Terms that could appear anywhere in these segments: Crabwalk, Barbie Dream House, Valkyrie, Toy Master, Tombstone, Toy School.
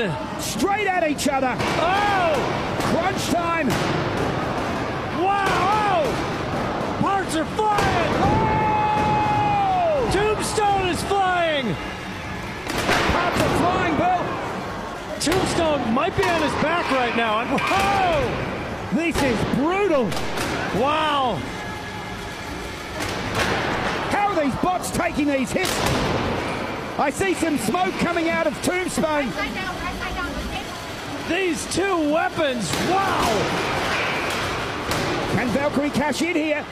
on. Straight at each other. Oh! Crunch time. Wow! Oh. Parts are flying. Oh! Tombstone is flying. Parts are flying, Bill. Tombstone might be on his back right now. Oh! This is brutal. Wow. How are these bots taking these hits? I see some smoke coming out of Tombstone. These two weapons, wow! Can Valkyrie cash in here?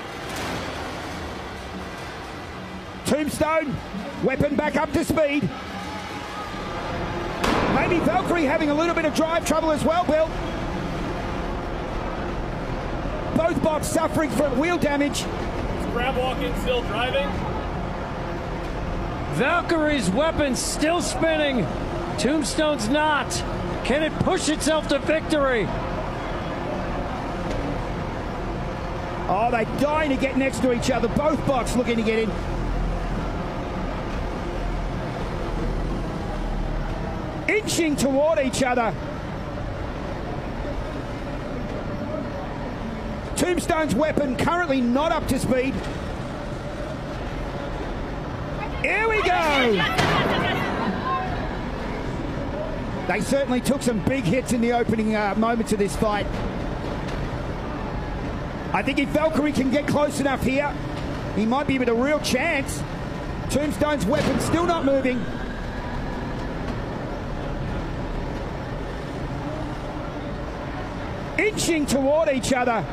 Tombstone, weapon back up to speed. Maybe Valkyrie having a little bit of drive trouble as well, Bill. Both bots suffering from wheel damage. Crabwalk in still driving. Valkyrie's weapon still spinning. Tombstone's not. Can it push itself to victory? Oh, they're dying to get next to each other. Both bots looking to get in. Inching toward each other. Tombstone's weapon currently not up to speed. Here we go! They certainly took some big hits in the opening moments of this fight. I think if Valkyrie can get close enough here, he might be with a real chance. Tombstone's weapon still not moving. Inching toward each other.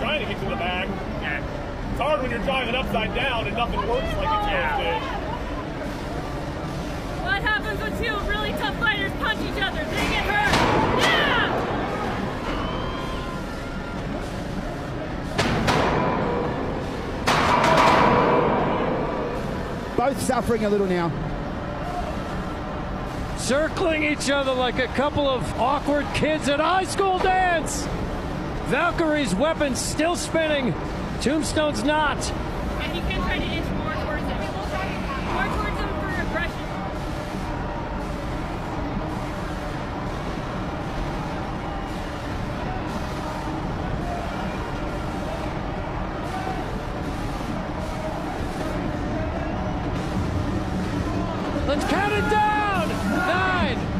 Trying to get to the back. Yeah. It's hard when you're driving upside down and nothing works like it's supposed to. What happens when two really tough fighters punch each other? They get hurt. Yeah! Both suffering a little now. Circling each other like a couple of awkward kids at high school dance. Valkyrie's weapon still spinning. Tombstone's not. And you can try to inch more towards him. More towards him for aggression. Let's count it down. 9.